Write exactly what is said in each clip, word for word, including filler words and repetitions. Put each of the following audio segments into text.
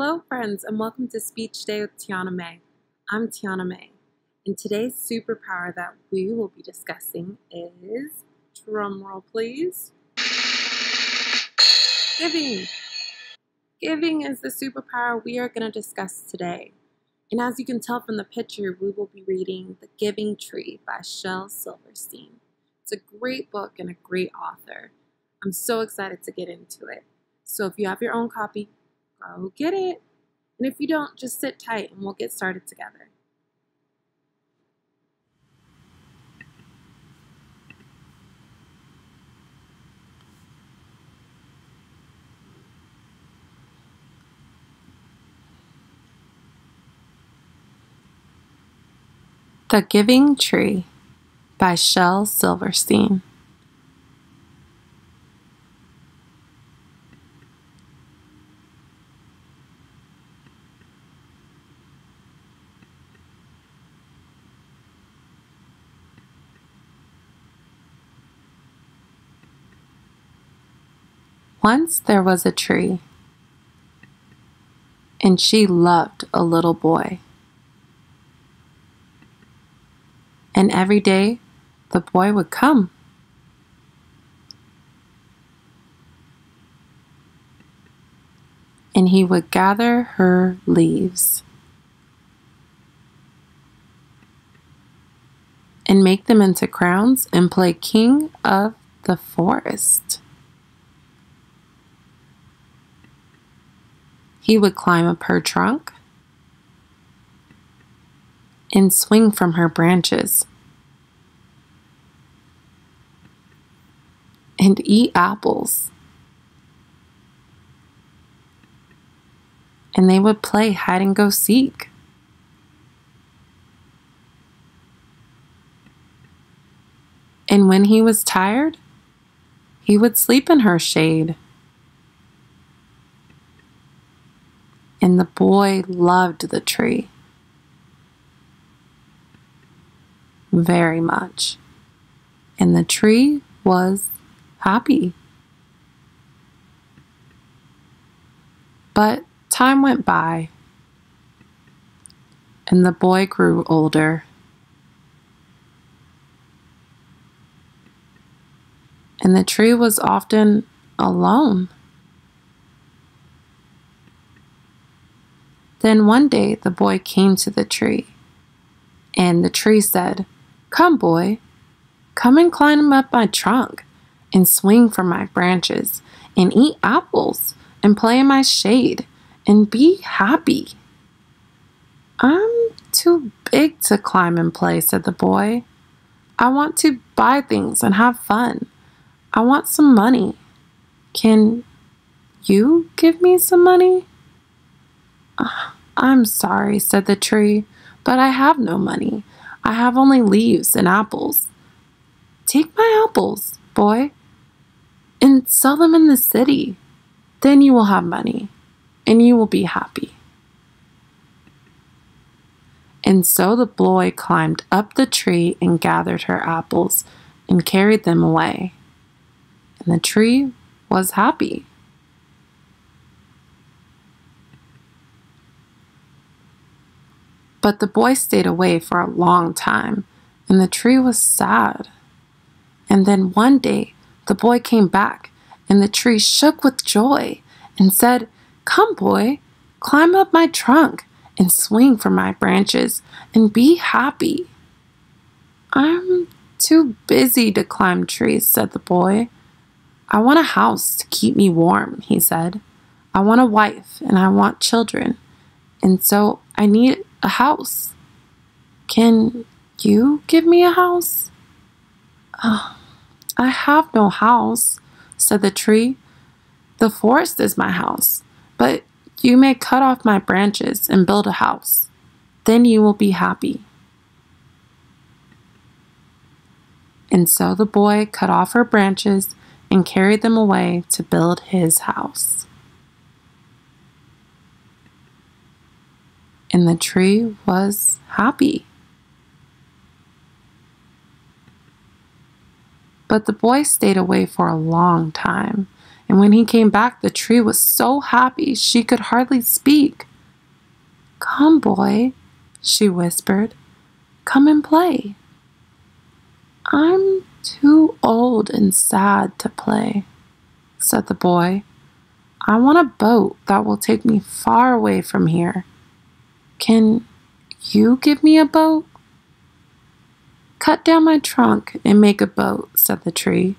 Hello friends, and welcome to Speech Day with Tiana Mae. I'm Tiana Mae, and today's superpower that we will be discussing is, drumroll please, giving. Giving is the superpower we are going to discuss today. And as you can tell from the picture, we will be reading The Giving Tree by Shel Silverstein. It's a great book and a great author. I'm so excited to get into it. So if you have your own copy, go get it. And if you don't, just sit tight and we'll get started together. The Giving Tree by Shel Silverstein. Once there was a tree, and she loved a little boy. And every day, the boy would come. And he would gather her leaves and make them into crowns and play king of the forest. He would climb up her trunk and swing from her branches and eat apples. And they would play hide and go seek. And when he was tired, he would sleep in her shade. And the boy loved the tree very much. And the tree was happy. But time went by, and the boy grew older. And the tree was often alone. Then one day the boy came to the tree, and the tree said, "Come, boy, come and climb up my trunk and swing from my branches and eat apples and play in my shade and be happy." "I'm too big to climb and play," said the boy. "I want to buy things and have fun. I want some money. Can you give me some money?" "I'm sorry," said the tree, "but I have no money. I have only leaves and apples." "Take my apples, boy, and sell them in the city. Then you will have money, and you will be happy." And so the boy climbed up the tree and gathered her apples and carried them away. And the tree was happy. But the boy stayed away for a long time, and the tree was sad. And then one day, the boy came back, and the tree shook with joy and said, "Come, boy, climb up my trunk and swing from my branches and be happy." "I'm too busy to climb trees," said the boy. "I want a house to keep me warm," he said. "I want a wife, and I want children, and so I need a house. Can you give me a house?" "Oh, I have no house," said the tree. "The forest is my house, but you may cut off my branches and build a house. Then you will be happy." And so the boy cut off her branches and carried them away to build his house. And the tree was happy. But the boy stayed away for a long time, and when he came back, the tree was so happy she could hardly speak. "Come, boy," she whispered. "Come and play." "I'm too old and sad to play," said the boy. "I want a boat that will take me far away from here. Can you give me a boat?" "Cut down my trunk and make a boat," said the tree.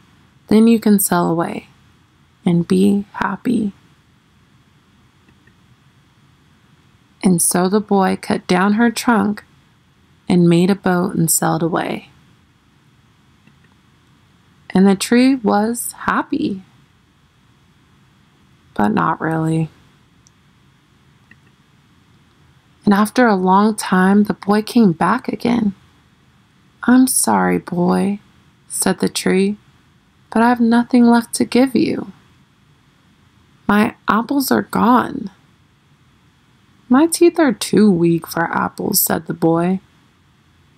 "Then you can sail away and be happy." And so the boy cut down her trunk and made a boat and sailed away. And the tree was happy, but not really. And after a long time, the boy came back again. "I'm sorry, boy," said the tree, "but I have nothing left to give you. My apples are gone." "My teeth are too weak for apples," said the boy.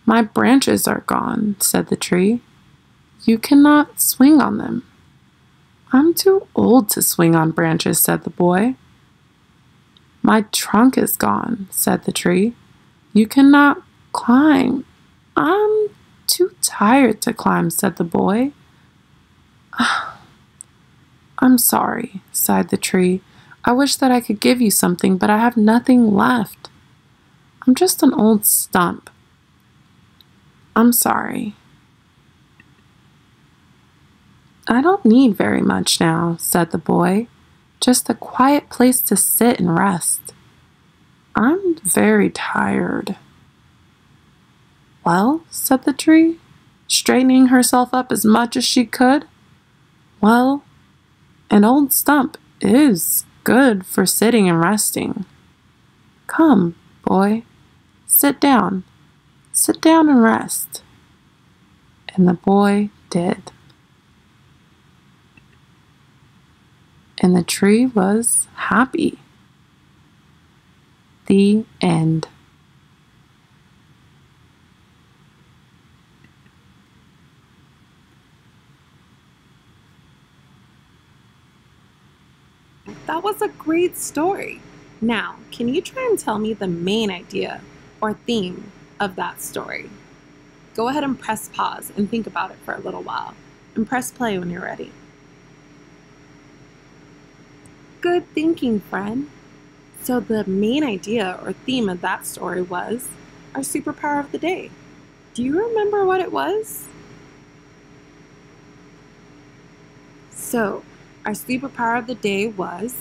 "My branches are gone," said the tree. "You cannot swing on them." "I'm too old to swing on branches," said the boy. "My trunk is gone," said the tree. "You cannot climb." "I'm too tired to climb," said the boy. "I'm sorry," sighed the tree. "I wish that I could give you something, but I have nothing left. I'm just an old stump. I'm sorry." "I don't need very much now," said the boy. "Just a quiet place to sit and rest. I'm very tired." "Well," said the tree, straightening herself up as much as she could, "well, an old stump is good for sitting and resting. Come, boy, sit down. Sit down and rest." And the boy did. And the tree was happy. The end. That was a great story. Now, can you try and tell me the main idea or theme of that story? Go ahead and press pause and think about it for a little while, and press play when you're ready. Good thinking, friend. So the main idea or theme of that story was our superpower of the day. Do you remember what it was? So our superpower of the day was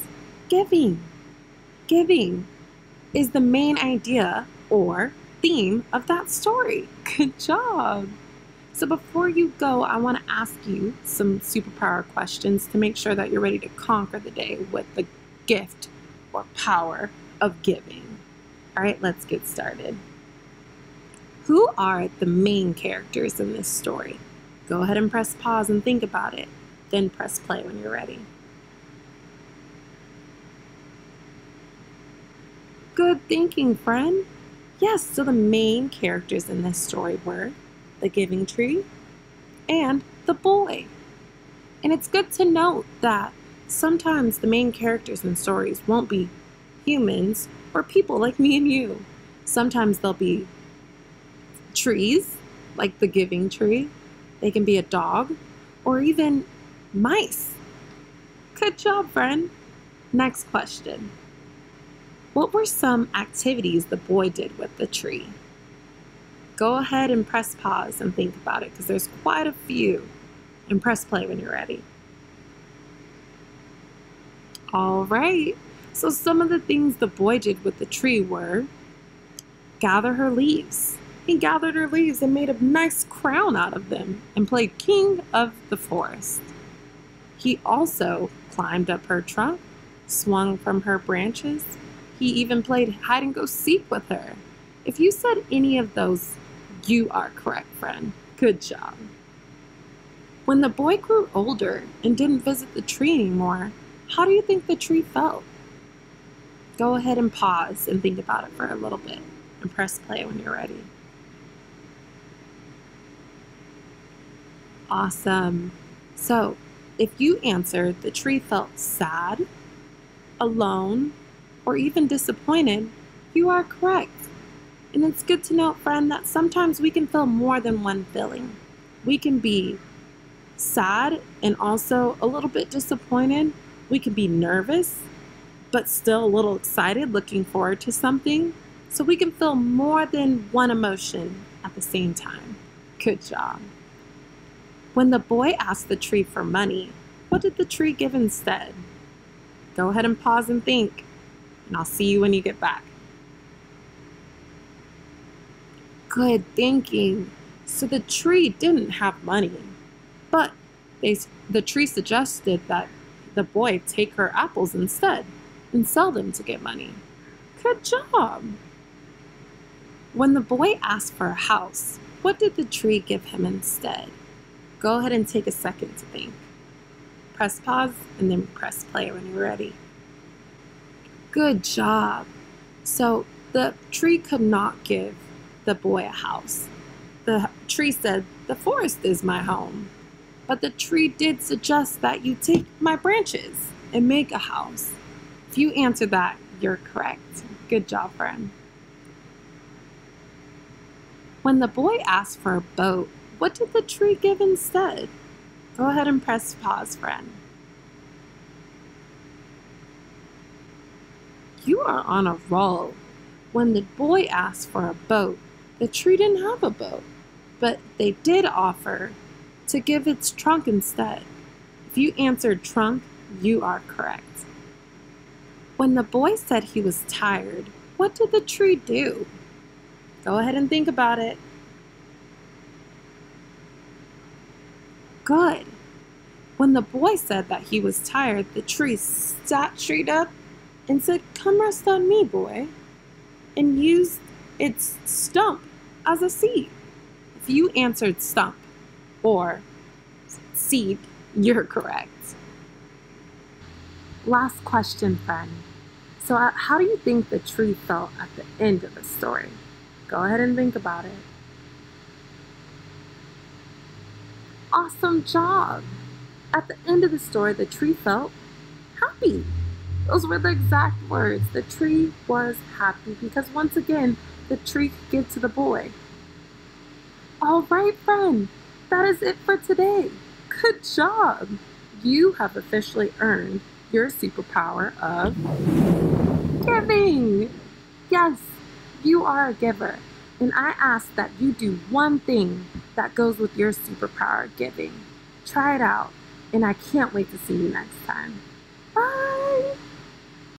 giving. Giving is the main idea or theme of that story. Good job. So before you go, I want to ask you some superpower questions to make sure that you're ready to conquer the day with the gift or power of giving. All right, let's get started. Who are the main characters in this story? Go ahead and press pause and think about it. Then press play when you're ready. Good thinking, friend. Yes, so the main characters in this story were the Giving Tree and the boy. And it's good to note that sometimes the main characters in stories won't be humans or people like me and you. Sometimes they'll be trees, like the Giving Tree. They can be a dog or even mice. Good job, friend. Next question. What were some activities the boy did with the tree? Go ahead and press pause and think about it because there's quite a few. And press play when you're ready. All right. So some of the things the boy did with the tree were gather her leaves. He gathered her leaves and made a nice crown out of them and played king of the forest. He also climbed up her trunk, swung from her branches. He even played hide and go seek with her. If you said any of those, you are correct, friend. Good job. When the boy grew older and didn't visit the tree anymore, how do you think the tree felt? Go ahead and pause and think about it for a little bit and press play when you're ready. Awesome. So If you answered, the tree felt sad, alone, or even disappointed, you are correct. And it's good to note, friend, that sometimes we can feel more than one feeling. We can be sad and also a little bit disappointed. We can be nervous, but still a little excited, looking forward to something. So we can feel more than one emotion at the same time. Good job. When the boy asked the tree for money, what did the tree give instead? Go ahead and pause and think, and I'll see you when you get back. Good thinking. So the tree didn't have money, but they, the tree suggested that the boy take her apples instead and sell them to get money. Good job. When the boy asked for a house, what did the tree give him instead? Go ahead and take a second to think. Press pause and then press play when you're ready. Good job. So the tree could not give the boy a house. The tree said, "The forest is my home." But the tree did suggest that you take my branches and make a house. If you answer that, you're correct. Good job, friend. When the boy asked for a boat, what did the tree give instead? Go ahead and press pause, friend. You are on a roll. When the boy asked for a boat, the tree didn't have a boat, but they did offer to give its trunk instead. If you answered trunk, you are correct. When the boy said he was tired, what did the tree do? Go ahead and think about it. Good. When the boy said that he was tired, the tree sat straight up and said, "Come rest on me, boy," and used its stump as a seed. If you answered stump or seed, you're correct. Last question, friend. So how do you think the tree felt at the end of the story? Go ahead and think about it. Awesome job! At the end of the story, the tree felt happy. Those were the exact words. The tree was happy because, once again, the tree could give to the boy. All right, friend, that is it for today. Good job! You have officially earned your superpower of giving. Yes, you are a giver. And I ask that you do one thing that goes with your superpower, giving. Try it out, and I can't wait to see you next time. Bye!